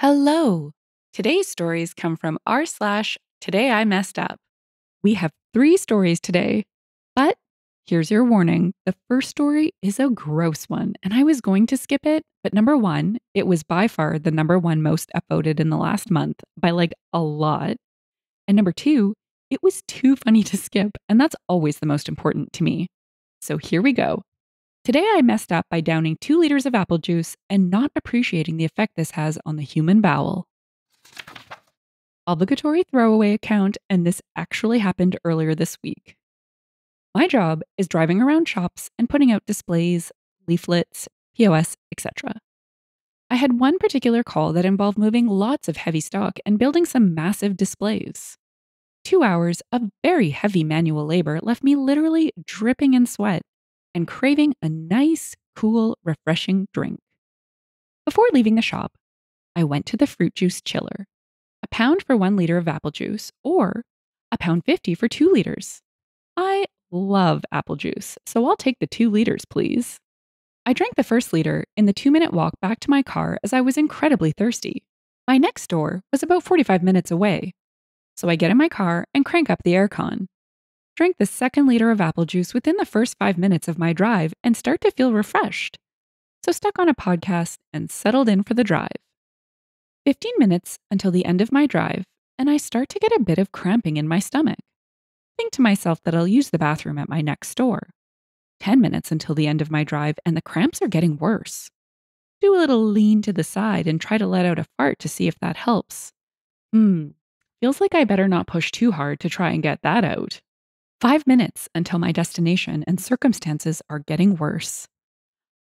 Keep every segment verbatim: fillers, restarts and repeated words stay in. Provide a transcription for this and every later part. Hello! Today's stories come from r slash today I messed up. We have three stories today, but here's your warning. The first story is a gross one, and I was going to skip it, but number one, it was by far the number one most upvoted in the last month by like a lot. And number two, it was too funny to skip, and that's always the most important to me. So here we go. Today I messed up by downing two liters of apple juice and not appreciating the effect this has on the human bowel. Obligatory throwaway account, and this actually happened earlier this week. My job is driving around shops and putting out displays, leaflets, P O S, et cetera. I had one particular call that involved moving lots of heavy stock and building some massive displays. Two hours of very heavy manual labor left me literally dripping in sweat and craving a nice, cool, refreshing drink. Before leaving the shop, I went to the fruit juice chiller. A pound for one liter of apple juice, or a pound fifty for two liters. I love apple juice, so I'll take the two liters, please. I drank the first liter in the two-minute walk back to my car as I was incredibly thirsty. My next store was about forty-five minutes away, so I get in my car and crank up the aircon. Drink the second liter of apple juice within the first five minutes of my drive and start to feel refreshed. So stuck on a podcast and settled in for the drive. fifteen minutes until the end of my drive, and I start to get a bit of cramping in my stomach. Think to myself that I'll use the bathroom at my next store. ten minutes until the end of my drive, and the cramps are getting worse. Do a little lean to the side and try to let out a fart to see if that helps. Hmm, feels like I better not push too hard to try and get that out. Five minutes until my destination, and circumstances are getting worse.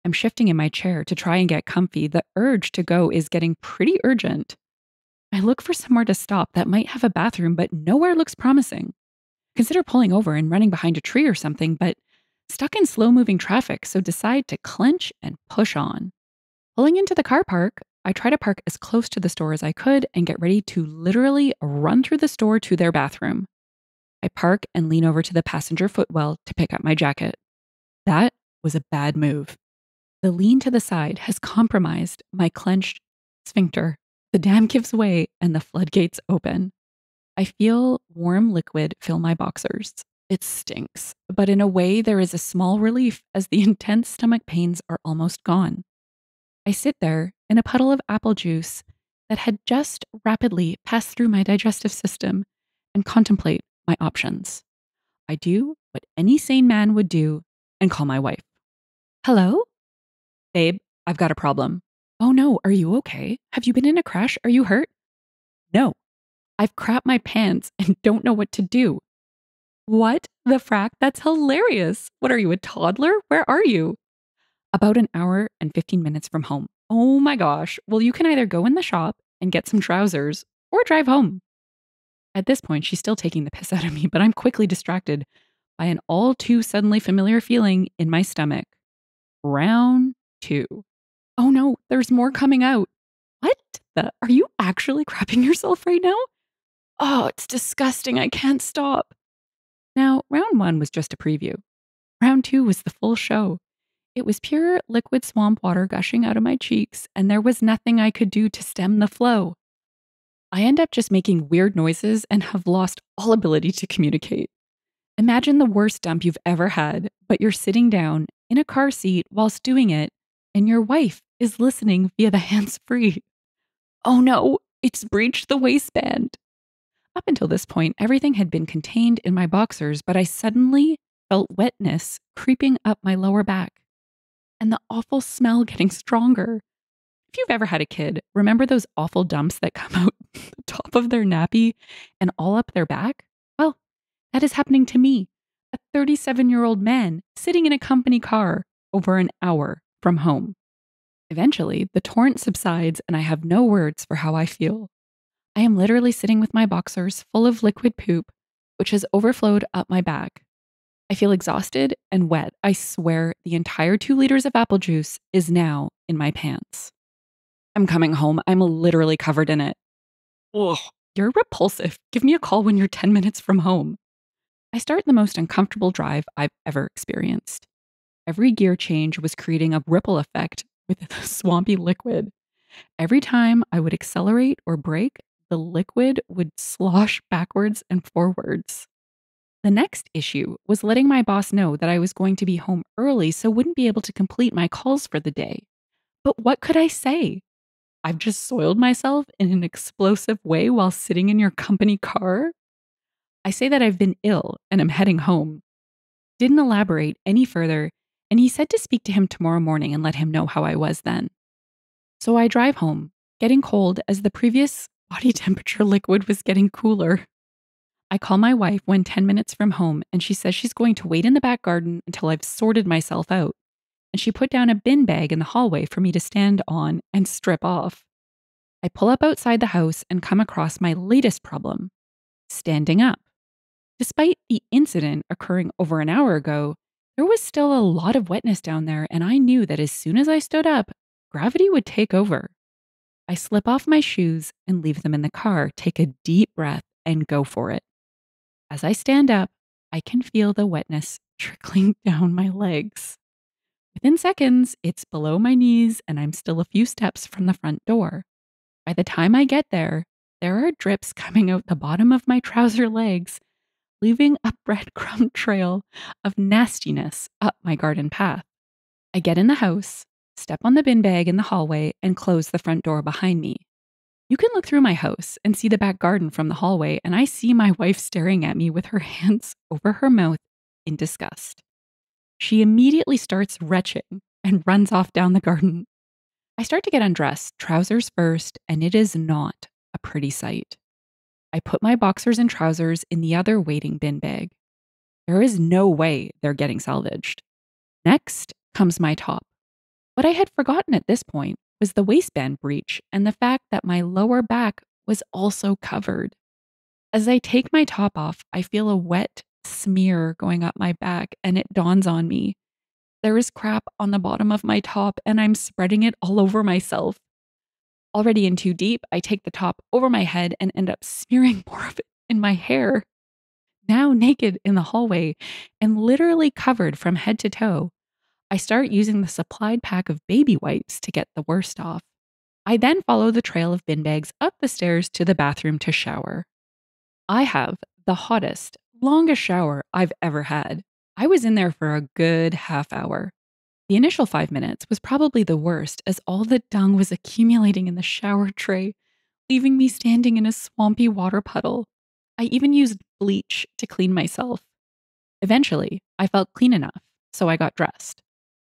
I'm shifting in my chair to try and get comfy. The urge to go is getting pretty urgent. I look for somewhere to stop that might have a bathroom, but nowhere looks promising. Consider pulling over and running behind a tree or something, but stuck in slow-moving traffic, so decide to clench and push on. Pulling into the car park, I try to park as close to the store as I could and get ready to literally run through the store to their bathroom. I park and lean over to the passenger footwell to pick up my jacket. That was a bad move. The lean to the side has compromised my clenched sphincter. The dam gives way and the floodgates open. I feel warm liquid fill my boxers. It stinks, but in a way there is a small relief as the intense stomach pains are almost gone. I sit there in a puddle of apple juice that had just rapidly passed through my digestive system and contemplate my options. I do what any sane man would do and call my wife. Hello? Babe, I've got a problem. Oh no, are you okay? Have you been in a crash? Are you hurt? No, I've crapped my pants and don't know what to do. What the frack? That's hilarious. What are you, a toddler? Where are you? About an hour and fifteen minutes from home. Oh my gosh. Well, you can either go in the shop and get some trousers or drive home. At this point, she's still taking the piss out of me, but I'm quickly distracted by an all too suddenly familiar feeling in my stomach. Round two. Oh no, there's more coming out. What the? Are you actually crapping yourself right now? Oh, it's disgusting. I can't stop. Now, round one was just a preview. Round two was the full show. It was pure liquid swamp water gushing out of my cheeks, and there was nothing I could do to stem the flow. I end up just making weird noises and have lost all ability to communicate. Imagine the worst dump you've ever had, but you're sitting down in a car seat whilst doing it, and your wife is listening via the hands-free. Oh no, it's breached the waistband. Up until this point, everything had been contained in my boxers, but I suddenly felt wetness creeping up my lower back and the awful smell getting stronger. If you've ever had a kid, remember those awful dumps that come out the top of their nappy and all up their back? Well, that is happening to me, a thirty-seven-year-old man sitting in a company car over an hour from home. Eventually, the torrent subsides and I have no words for how I feel. I am literally sitting with my boxers full of liquid poop, which has overflowed up my back. I feel exhausted and wet. I swear the entire two liters of apple juice is now in my pants. I'm coming home. I'm literally covered in it. Ugh, you're repulsive. Give me a call when you're ten minutes from home. I start the most uncomfortable drive I've ever experienced. Every gear change was creating a ripple effect with the swampy liquid. Every time I would accelerate or brake, the liquid would slosh backwards and forwards. The next issue was letting my boss know that I was going to be home early, so wouldn't be able to complete my calls for the day. But what could I say? I've just soiled myself in an explosive way while sitting in your company car. I say that I've been ill and I'm heading home. Didn't elaborate any further, and he said to speak to him tomorrow morning and let him know how I was then. So I drive home, getting cold as the previous body temperature liquid was getting cooler. I call my wife when ten minutes from home, and she says she's going to wait in the back garden until I've sorted myself out. And she put down a bin bag in the hallway for me to stand on and strip off. I pull up outside the house and come across my latest problem, standing up. Despite the incident occurring over an hour ago, there was still a lot of wetness down there, and I knew that as soon as I stood up, gravity would take over. I slip off my shoes and leave them in the car, take a deep breath, and go for it. As I stand up, I can feel the wetness trickling down my legs. Within seconds, it's below my knees and I'm still a few steps from the front door. By the time I get there, there are drips coming out the bottom of my trouser legs, leaving a breadcrumb trail of nastiness up my garden path. I get in the house, step on the bin bag in the hallway, and close the front door behind me. You can look through my house and see the back garden from the hallway, and I see my wife staring at me with her hands over her mouth in disgust. She immediately starts retching and runs off down the garden. I start to get undressed, trousers first, and it is not a pretty sight. I put my boxers and trousers in the other waiting bin bag. There is no way they're getting salvaged. Next comes my top. What I had forgotten at this point was the waistband breach and the fact that my lower back was also covered. As I take my top off, I feel a wet smear going up my back, and it dawns on me. There is crap on the bottom of my top, and I'm spreading it all over myself. Already in too deep, I take the top over my head and end up smearing more of it in my hair. Now naked in the hallway and literally covered from head to toe, I start using the supplied pack of baby wipes to get the worst off. I then follow the trail of bin bags up the stairs to the bathroom to shower. I have the hottest, longest shower I've ever had. I was in there for a good half hour. The initial five minutes was probably the worst, as all the dung was accumulating in the shower tray, leaving me standing in a swampy water puddle. I even used bleach to clean myself. Eventually, I felt clean enough, so I got dressed.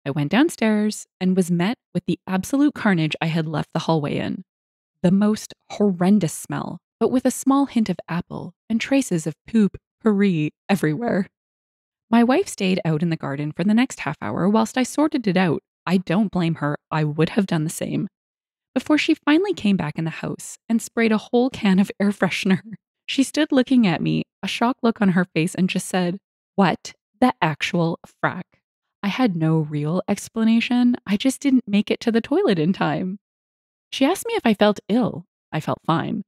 I went downstairs and was met with the absolute carnage I had left the hallway in. The most horrendous smell, but with a small hint of apple and traces of poop puree everywhere. My wife stayed out in the garden for the next half hour whilst I sorted it out. I don't blame her, I would have done the same. Before she finally came back in the house and sprayed a whole can of air freshener. She stood looking at me, a shocked look on her face, and just said, "What the actual frack?" I had no real explanation. I just didn't make it to the toilet in time. She asked me if I felt ill. I felt fine.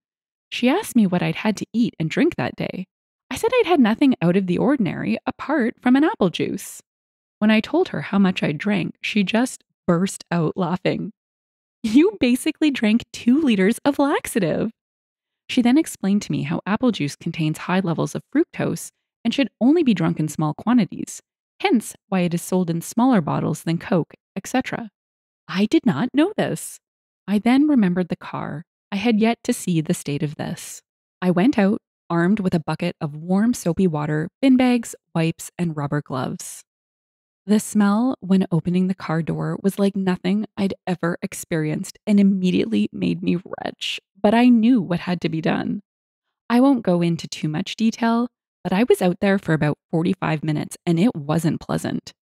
She asked me what I'd had to eat and drink that day. I said I'd had nothing out of the ordinary apart from an apple juice. When I told her how much I drank, she just burst out laughing. "You basically drank two liters of laxative." She then explained to me how apple juice contains high levels of fructose and should only be drunk in small quantities, hence why it is sold in smaller bottles than Coke, et cetera. I did not know this. I then remembered the car. I had yet to see the state of this. I went out, armed with a bucket of warm soapy water, bin bags, wipes, and rubber gloves. The smell when opening the car door was like nothing I'd ever experienced and immediately made me retch, but I knew what had to be done. I won't go into too much detail, but I was out there for about forty-five minutes and it wasn't pleasant.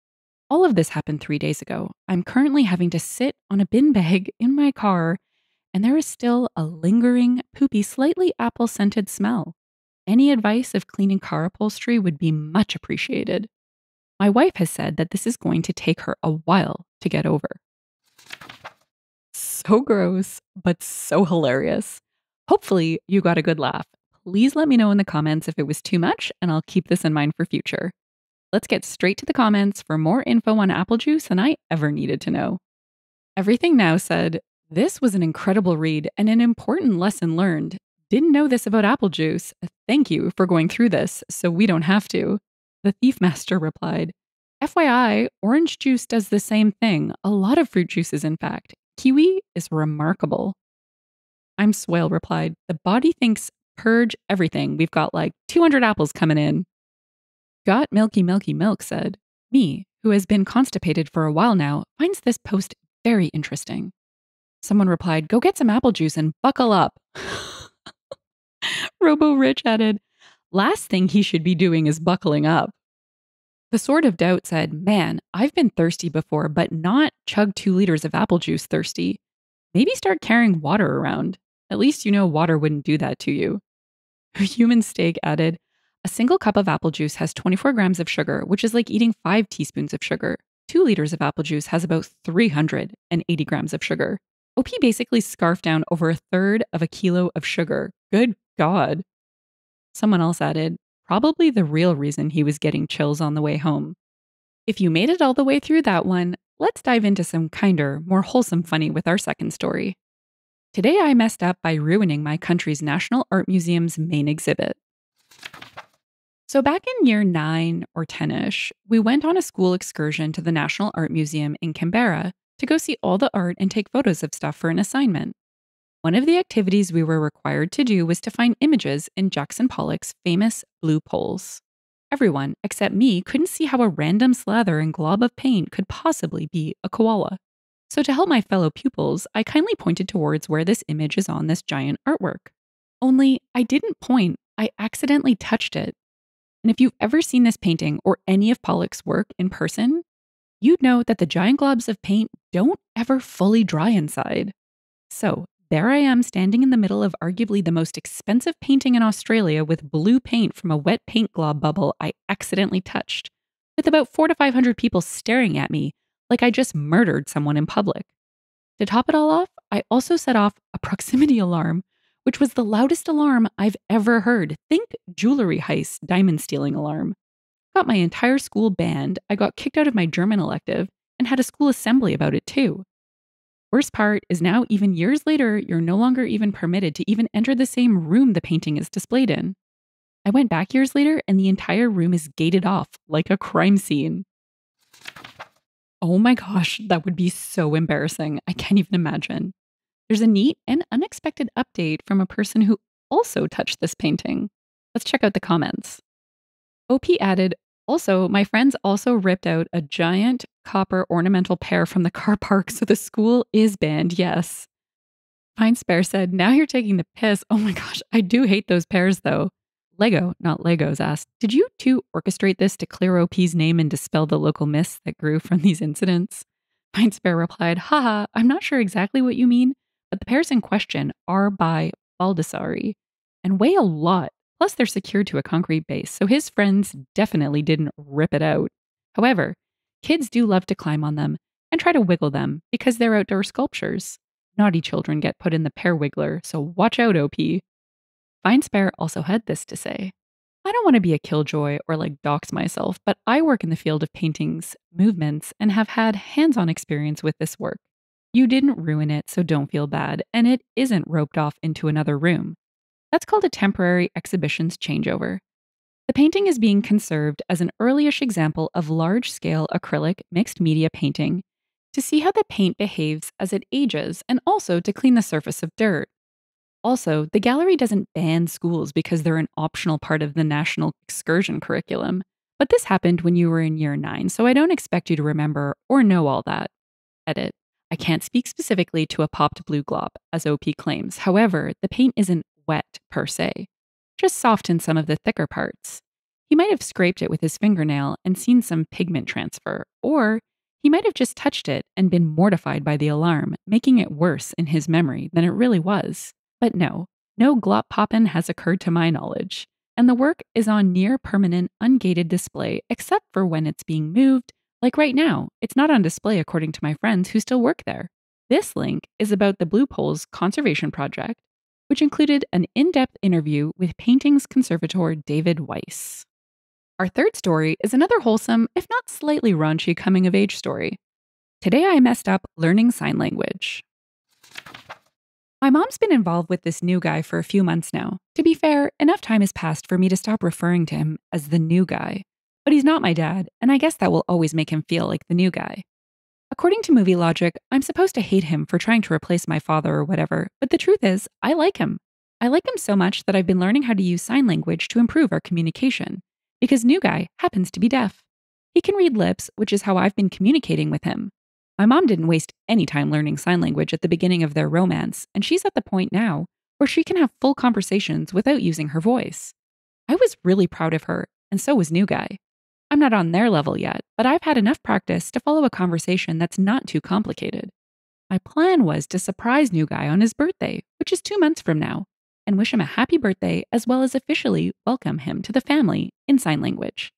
All of this happened three days ago. I'm currently having to sit on a bin bag in my car, and there is still a lingering, poopy, slightly apple-scented smell. Any advice of cleaning car upholstery would be much appreciated. My wife has said that this is going to take her a while to get over. So gross, but so hilarious. Hopefully you got a good laugh. Please let me know in the comments if it was too much, and I'll keep this in mind for future. Let's get straight to the comments for more info on apple juice than I ever needed to know. Everything Now said, This was an incredible read and an important lesson learned. Didn't know this about apple juice. Thank you for going through this so we don't have to. The thief master replied, F Y I, orange juice does the same thing. A lot of fruit juices, in fact. Kiwi is remarkable. I'm Swale replied, the body thinks purge everything. We've got like two hundred apples coming in. Got Milky Milky Milk said, me, who has been constipated for a while now, finds this post very interesting. Someone replied, go get some apple juice and buckle up. Robo Rich added, last thing he should be doing is buckling up. The Sword of Doubt said, man, I've been thirsty before, but not chug two liters of apple juice thirsty. Maybe start carrying water around. At least you know water wouldn't do that to you. Human Steak added, a single cup of apple juice has twenty-four grams of sugar, which is like eating five teaspoons of sugar. Two liters of apple juice has about three hundred eighty grams of sugar. O P basically scarfed down over a third of a kilo of sugar. Good God. Someone else added, probably the real reason he was getting chills on the way home. If you made it all the way through that one, let's dive into some kinder, more wholesome funny with our second story. Today I messed up by ruining my country's National Art Museum's main exhibit. So back in year nine or ten-ish, we went on a school excursion to the National Art Museum in Canberra to go see all the art and take photos of stuff for an assignment. One of the activities we were required to do was to find images in Jackson Pollock's famous Blue Poles. Everyone except me couldn't see how a random slather and glob of paint could possibly be a koala. So to help my fellow pupils, I kindly pointed towards where this image is on this giant artwork. Only I didn't point, I accidentally touched it. And if you've ever seen this painting or any of Pollock's work in person, you'd know that the giant globs of paint don't ever fully dry inside. So there I am standing in the middle of arguably the most expensive painting in Australia with blue paint from a wet paint glob bubble I accidentally touched, with about four to five hundred people staring at me like I just murdered someone in public. To top it all off, I also set off a proximity alarm, which was the loudest alarm I've ever heard. Think jewelry heist, diamond stealing alarm. Got my entire school banned, I got kicked out of my German elective, and had a school assembly about it too. Worst part is now, even years later, you're no longer even permitted to even enter the same room the painting is displayed in. I went back years later and the entire room is gated off like a crime scene. Oh my gosh, that would be so embarrassing. I can't even imagine. There's a neat and unexpected update from a person who also touched this painting. Let's check out the comments. O P added, also, my friends also ripped out a giant copper ornamental pear from the car park, so the school is banned, yes. Fine Spare said, now you're taking the piss. Oh my gosh, I do hate those pears though. Lego, not Legos, asked, did you two orchestrate this to clear O P's name and dispel the local myths that grew from these incidents? Fine Spare replied, haha, I'm not sure exactly what you mean, but the pears in question are by Baldessari and weigh a lot. Plus, they're secured to a concrete base, so his friends definitely didn't rip it out. However, kids do love to climb on them and try to wiggle them because they're outdoor sculptures. Naughty children get put in the pear wiggler, so watch out, O P. Fine Spare also had this to say. I don't want to be a killjoy or like dox myself, but I work in the field of paintings, movements, and have had hands-on experience with this work. You didn't ruin it, so don't feel bad, and it isn't roped off into another room. That's called a temporary exhibitions changeover. The painting is being conserved as an early-ish example of large-scale acrylic mixed-media painting to see how the paint behaves as it ages and also to clean the surface of dirt. Also, the gallery doesn't ban schools because they're an optional part of the national excursion curriculum, but this happened when you were in year nine, so I don't expect you to remember or know all that. Edit. I can't speak specifically to a popped blue glob, as O P claims. However, the paint isn't wet per se, just softened some of the thicker parts. He might have scraped it with his fingernail and seen some pigment transfer, or he might have just touched it and been mortified by the alarm, making it worse in his memory than it really was. But no, no glop poppin' has occurred to my knowledge, and the work is on near permanent ungated display except for when it's being moved, like right now. It's not on display according to my friends who still work there. This link is about the Blue Poles Conservation Project, which included an in-depth interview with paintings conservator David Weiss. Our third story is another wholesome, if not slightly raunchy, coming-of-age story. Today I messed up learning sign language. My mom's been involved with this new guy for a few months now. To be fair, enough time has passed for me to stop referring to him as the new guy. But he's not my dad, and I guess that will always make him feel like the new guy. According to movie logic, I'm supposed to hate him for trying to replace my father or whatever, but the truth is, I like him. I like him so much that I've been learning how to use sign language to improve our communication, because new guy happens to be deaf. He can read lips, which is how I've been communicating with him. My mom didn't waste any time learning sign language at the beginning of their romance, and she's at the point now where she can have full conversations without using her voice. I was really proud of her, and so was new guy. I'm not on their level yet, but I've had enough practice to follow a conversation that's not too complicated. My plan was to surprise new guy on his birthday, which is two months from now, and wish him a happy birthday as well as officially welcome him to the family in sign language.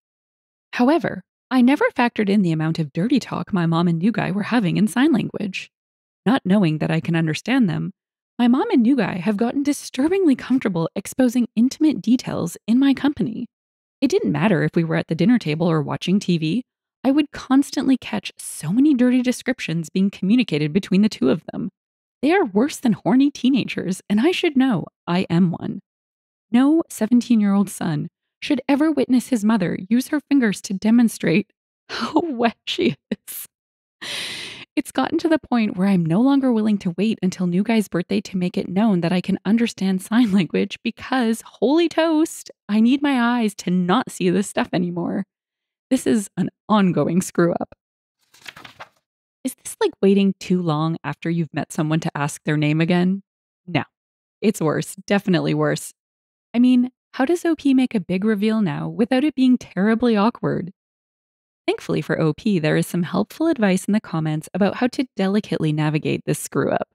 However, I never factored in the amount of dirty talk my mom and new guy were having in sign language. Not knowing that I can understand them, my mom and new guy have gotten disturbingly comfortable exposing intimate details in my company. It didn't matter if we were at the dinner table or watching T V, I would constantly catch so many dirty descriptions being communicated between the two of them. They are worse than horny teenagers, and I should know I am one. No seventeen-year-old son should ever witness his mother use her fingers to demonstrate how wet she is. It's gotten to the point where I'm no longer willing to wait until new guy's birthday to make it known that I can understand sign language because, holy toast, I need my eyes to not see this stuff anymore. This is an ongoing screw up. Is this like waiting too long after you've met someone to ask their name again? No, it's worse, definitely worse. I mean, how does O P make a big reveal now without it being terribly awkward? Thankfully for O P, there is some helpful advice in the comments about how to delicately navigate this screw-up.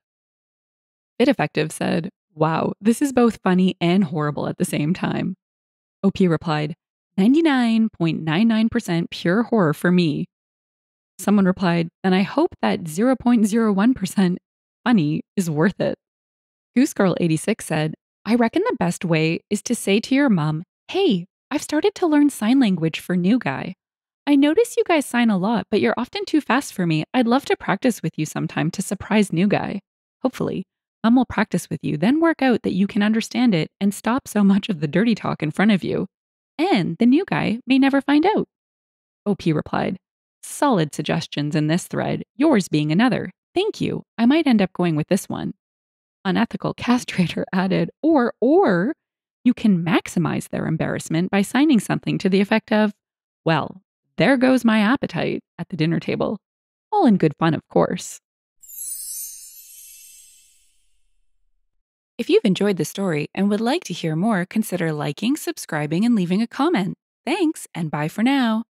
BitEffective said, "Wow, this is both funny and horrible at the same time." O P replied, ninety-nine point nine nine percent pure horror for me." Someone replied, "And I hope that zero point zero one percent funny is worth it." Goosegirl eighty-six said, "I reckon the best way is to say to your mom, 'Hey, I've started to learn sign language for new guy. I notice you guys sign a lot, but you're often too fast for me. I'd love to practice with you sometime to surprise new guy. Hopefully, mom will practice with you, then work out that you can understand it and stop so much of the dirty talk in front of you. And the new guy may never find out." O P replied, "Solid suggestions in this thread, yours being another. Thank you. I might end up going with this one." Unethical Castrator added, or, or you can maximize their embarrassment by signing something to the effect of, "Well, there goes my appetite," at the dinner table. All in good fun, of course. If you've enjoyed the story and would like to hear more, consider liking, subscribing, and leaving a comment. Thanks, and bye for now.